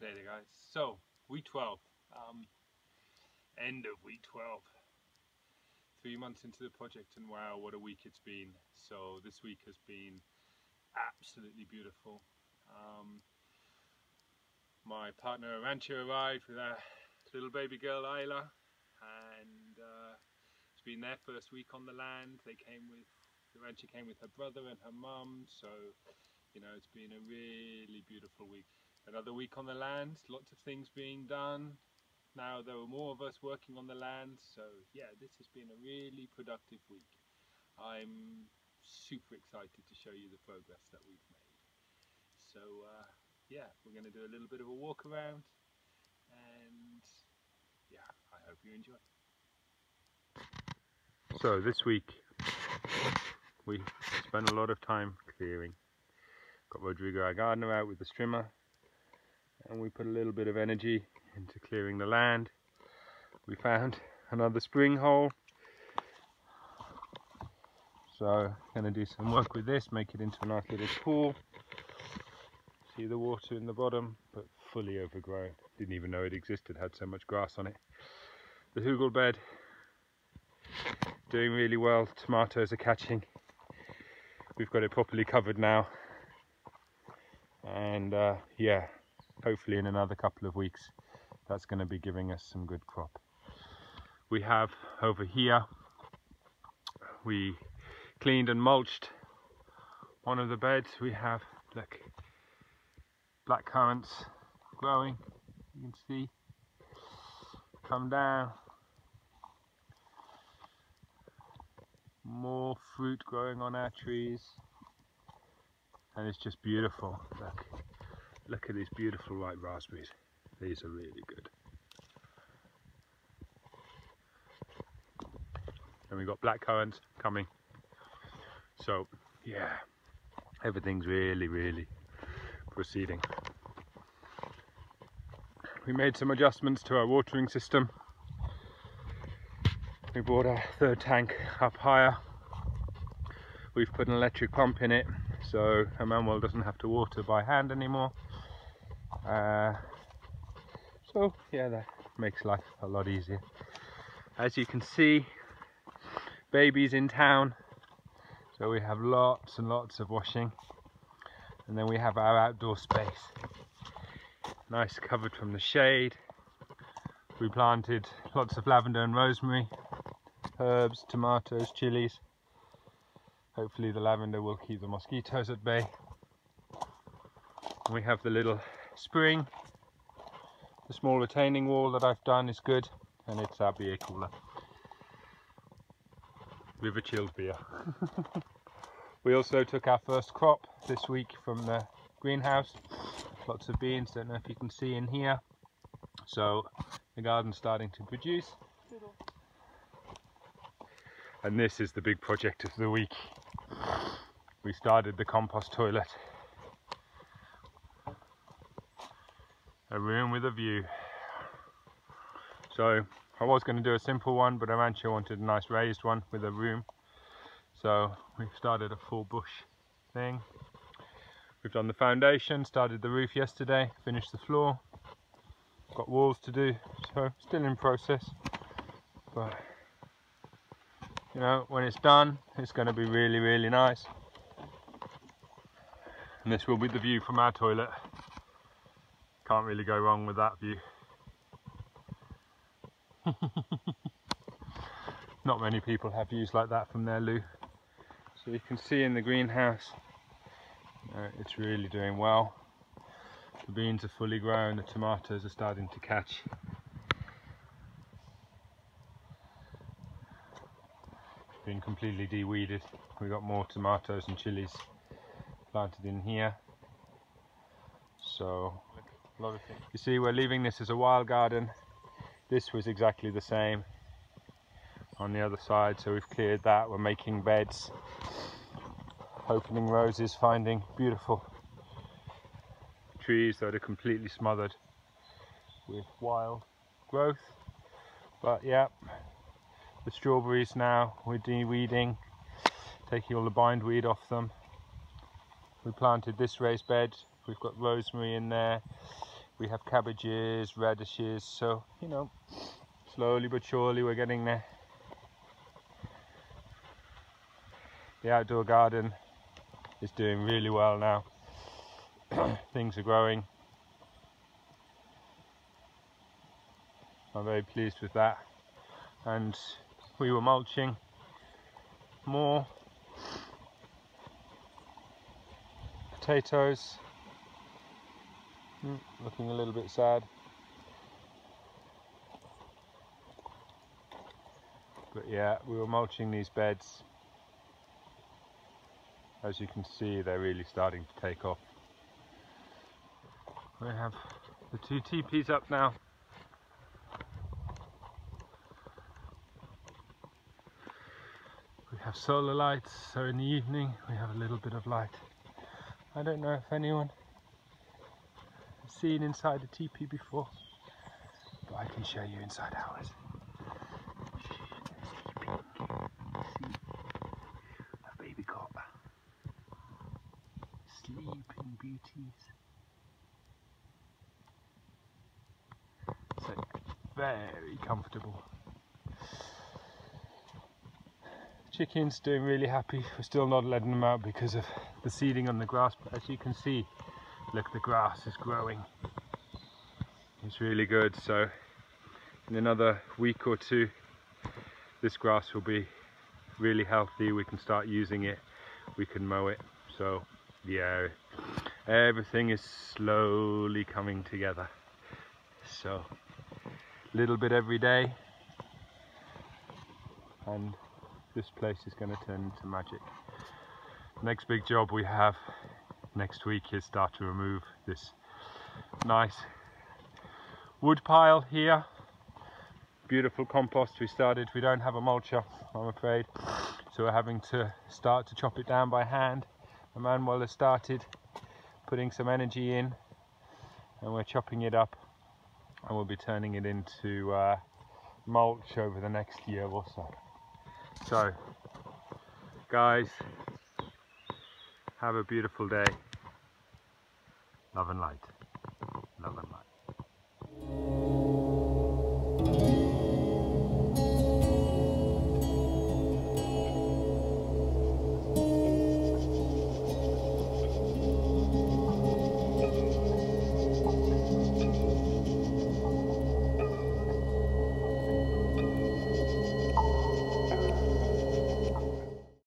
G'day there guys. So, week 12. End of week 12. 3 months into the project and wow, what a week it's been. So this week has been absolutely beautiful. My partner Arantxa arrived with our little baby girl Ayla, and it's been their first week on the land. Arantxa came with her brother and her mum, so you know, it's been a really beautiful week. Another week on the land, lots of things being done. Now there were more of us working on the land, so yeah, this has been a really productive week. I'm super excited to show you the progress that we've made. So yeah, we're going to do a little bit of a walk around, and yeah, I hope you enjoy. So this week we spent a lot of time clearing. Got Rodrigo our gardener out with the strimmer, and we put a little bit of energy into clearing the land. We found another spring hole, so going to do some work with this, make it into a nice little pool. See the water in the bottom, but fully overgrown. Didn't even know it existed, had so much grass on it. The hugel bed, doing really well, tomatoes are catching. We've got it properly covered now. And yeah, hopefully in another couple of weeks, that's going to be giving us some good crop. We have over here, we cleaned and mulched one of the beds. We have, look, black currants growing, you can see, come down, more fruit growing on our trees, and it's just beautiful. Look at these beautiful ripe raspberries, these are really good. And we've got black currants coming, so yeah, everything's really proceeding. We made some adjustments to our watering system. We brought our third tank up higher. We've put an electric pump in it, so Emmanuel doesn't have to water by hand anymore. So yeah, that makes life a lot easier. As you can see, baby's in town, so we have lots and lots of washing. And then we have our outdoor space, nice covered from the shade. We planted lots of lavender and rosemary, herbs, tomatoes, chilies. Hopefully the lavender will keep the mosquitoes at bay. And we have the little spring. The small retaining wall that I've done is good, and it's our beer cooler. We've a chilled beer. We also took our first crop this week from the greenhouse. Lots of beans, don't know if you can see in here. So the garden's starting to produce. And this is the big project of the week. We started the compost toilet. A room with a view. So I was going to do a simple one, but Arantxa wanted a nice raised one with a room. So we've started a full bush thing. We've done the foundation, started the roof yesterday, finished the floor. Got walls to do, so still in process. But you know, when it's done, it's going to be really nice. And this will be the view from our toilet. Can't really go wrong with that view. Not many people have views like that from their loo. So you can see in the greenhouse, it's really doing well. The beans are fully grown, the tomatoes are starting to catch. It's been completely de-weeded. We've got more tomatoes and chilies planted in here. So, you see, we're leaving this as a wild garden. This was exactly the same on the other side, so we've cleared that. We're making beds. Opening roses, finding beautiful trees that are completely smothered with wild growth. But yeah, the strawberries now, we're de-weeding, taking all the bindweed off them. We planted this raised bed, we've got rosemary in there, We have cabbages, radishes, so, you know, slowly but surely we're getting there. The outdoor garden is doing really well now. Things are growing. I'm very pleased with that. And we were mulching more potatoes. Looking a little bit sad, but yeah, we were mulching these beds. As you can see, they're really starting to take off. We have the two teepees up now. We have solar lights, so in the evening we have a little bit of light. I don't know if anyone seen inside a teepee before, but I can show you inside ours. A baby cobra, sleeping beauties. So very comfortable. Chickens doing really happy. We're still not letting them out because of the seeding on the grass, but as you can see, look, the grass is growing. It's really good. So in another week or two, this grass will be really healthy. We can start using it. We can mow it. So yeah, everything is slowly coming together. So a little bit every day. And this place is going to turn into magic. Next big job we have next week is start to remove this nice wood pile here. Beautiful compost we started. We don't have a mulcher, I'm afraid, so we're having to start to chop it down by hand. Emmanuel has started putting some energy in, and we're chopping it up, and we'll be turning it into mulch over the next year or so. So guys, have a beautiful day. Love and light.